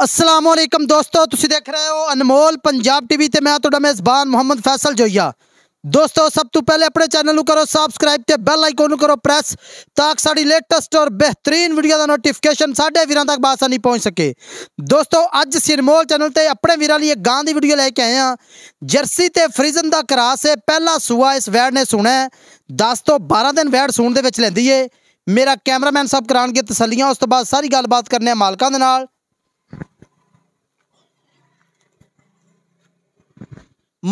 अस्सलाम वालेकुम दोस्तों, तुसी देख रहे हो अनमोल पंजाब टीवी ते मैं तुहाडा मेज़बान मुहम्मद फैसल जोया। दोस्तों सब तो पहले अपने चैनल को करो सबसक्राइब ते बैल आइकन करो प्रेस ताकि साड़ी लेटेस्ट और बेहतरीन वीडियो का नोटिफिकेशन साढ़े वीर तक आसानी पहुँच सके। दोस्तों अज अनमोल चैनल ते अपने वीरों लिए गां की वीडियो लेके आए हैं। जर्सी ते फ्रीजन का क्रास है, पहला सूआ इस वैड ने सुना है। 10 तो 12 दिन वैड सूण दे लेंदी है। मेरा कैमरामैन साहब कराउणगे तसल्लियां, उस तो बाद सारी गलबात करने मालकां दे नाल।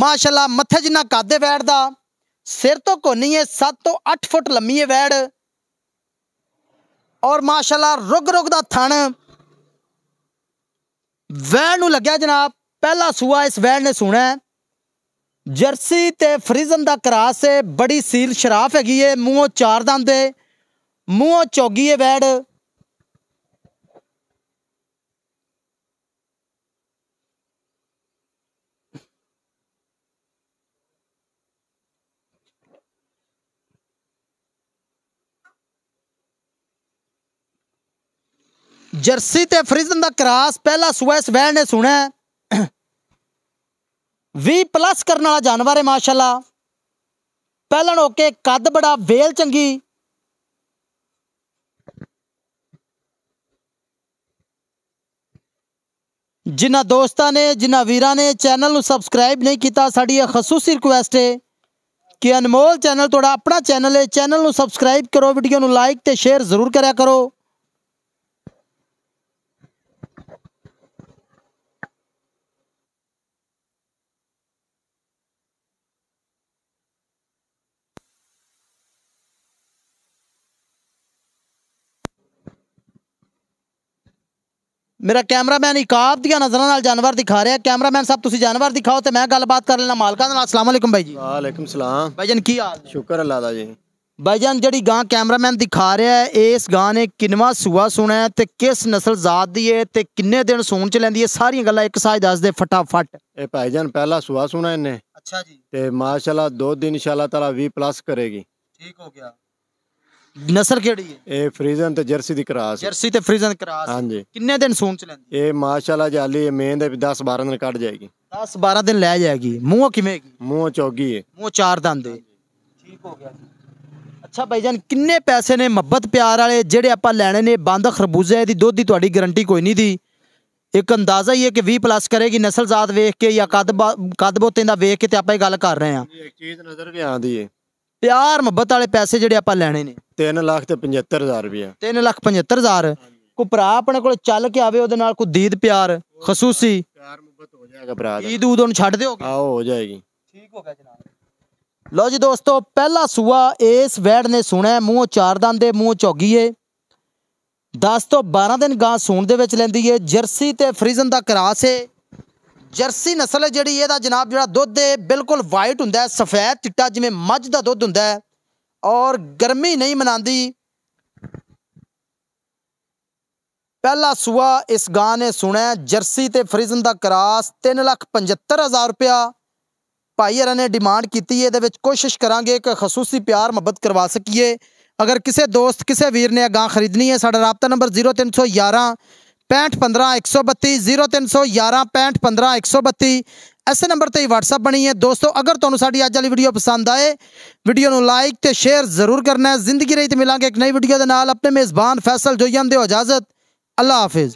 माशाल्लाह मत्थे जिन्ना कद है वैड़ दा, सिर तो कोनी है, 7 तो 8 फुट लम्मी है वैड़। और माशाल्लाह रुग रुग दा थन वैड़ नूं लग्या जनाब। पहला सूआ इस वैड़ ने सूना है। जर्सी ते फ्रीजन दा क्रास है, बड़ी सील शराफ हैगी है। मूहों 4 दंद है, मूहों चौगी है वैड़। जर्सी ते फ्रीजन का क्रास पहला सूआ इस वैड़ ने सुना है। 20+ करने वाला जानवर है माशाल्लाह। पहलन ओके, कद बड़ा, वेल चंगी। जिन्होंने दोस्तों ने जिन्होंने वीरों ने चैनल को सबसक्राइब नहीं किया, साड़ी खसूसी रिक्वेस्ट है कि अनमोल चैनल थोड़ा अपना चैनल है, चैनल को सबसक्राइब करो, वीडियो को लाइक ते शेयर जरूर कराया करो। मेरा कैमरामैन इकाब दिया नजरां नाल जानवर दिखा रहा है। कैमरामैन साहब तुसी जानवर दिखाओ तो मैं गलबात कर लेना मालका नाल। अस्सलाम वालेकुम भाई जी। वालेकुम सलाम भाई जान, की हाल? शुक्र अल्लाह दा जी। भाई जान जड़ी गां कैमरामैन दिखा रहा है, इस गां ने किनवा सूआ सुना है ते किस नस्ल जात दी है ते किन्ने दिन सूण च लैंदी है, सारी गल्लां एक साथ दस दे फटाफट। ए भाई जान पहला सूआ सुना इन्ने। अच्छा जी। ते माशाल्लाह 2 दिन इंशाल्लाह ताला 20+ करेगी। ठीक हो गया। नस्ल केड़ी है? ए फ्रीजन ते जर्सी दी क्रास। जर्सी ते फ्रीजन क्रास। हां जी। किन्ने दिन सूण च लैंदी? ए माशाल्लाह जाली मेन दे 10-12 दिन कट जाएगी। 10-12 दिन ले जाएगी। मूंह किवेंगी? मूंह चौगी है, मूंह 4 दंद है। ठीक हो गया। अच्छा भाईजान किन्ने पैसे ने मोहब्बत प्यार वाले जेडे आपा लेने ने? बंद खरबूजे दी दुध दी तुहाडी गारंटी कोई नहीं दी, एक अंदाजा ही है कि 20+ करेगी। नस्ल जात वेख के या कद बोते दा वेख के ते आपा गल कर रहे हां। एक चीज नजर भी आंदी है, प्यार मोहब्बत वाले पैसे जेडे आपा लेने ने। 3,75,000 रुपया। 3,75,000 को भरा अपने को चल के आवे, ओदे नाल को दीद प्यार खसूसी प्यार मोहब्बत हो जाएगा भरा दा। ईद उद उन छड देओगे? हां हो जाएगी। ठीक हो गया जनाब। लो जी दोस्तों पहला सूआ इस वैड़ ने सुना है। मूंह 4 दंद दे, मूंह चौगी है। 10 तो 12 दिन गां सूण दे विच लैंदी है। जर्सी ते फ्रीजन दा क्रास है। जर्सी नस्ल है जिहड़ी, इहदा जनाब जिहड़ा दुध है बिल्कुल वाइट हुंदा है, सफेद चिट्टा जिवें मझ दा दुध हुंदा है और गर्मी नहीं मनांदी। पहला सूआ इस गां ने सुना है। जर्सी ते फ्रीजन दा क्रास 3,75,000 रुपया भाई हरां ने डिमांड की है। इहदे विच कोशिश करांगे कि खसूसी प्यार मुहब्बत करवा सकीए। अगर किसी दोस्त किसी वीर ने गां खरीदनी है, साडा राबता नंबर 0311 65 15 132 0311 65 15 132 ऐसे नंबर पर ही व्हाट्सअप बनी है। दोस्तों अगर तुहानू साडी अज वाली वीडियो पसंद आए, वीडियो को लाइक तो शेयर जरूर करना है। जिंदगी रही तो मिलांगे एक नई वीडियो के नाल। अपने मेज़बान फैसल जोया दे इजाजत, अल्लाह हाफिज़।